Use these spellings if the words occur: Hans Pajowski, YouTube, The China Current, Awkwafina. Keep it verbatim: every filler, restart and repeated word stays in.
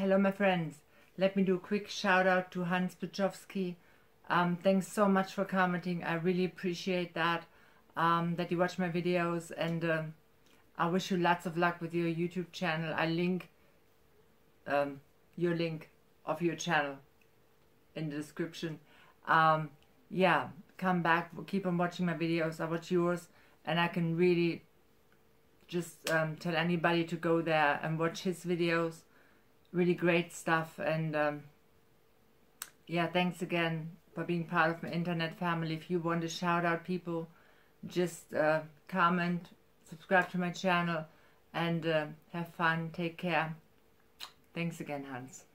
Hello my friends, let me do a quick shout out to Hans Pajowski. Um, thanks so much for commenting, I really appreciate that, um, that you watch my videos, and uh, I wish you lots of luck with your YouTube channel. I link um, your link of your channel in the description. Um, yeah, come back, keep on watching my videos, I watch yours, and I can really just um, tell anybody to go there and watch his videos. Really great stuff. And um, yeah, thanks again for being part of my internet family. If you want to shout out people, just uh, comment, subscribe to my channel, and uh, have fun, take care. Thanks again, Hans.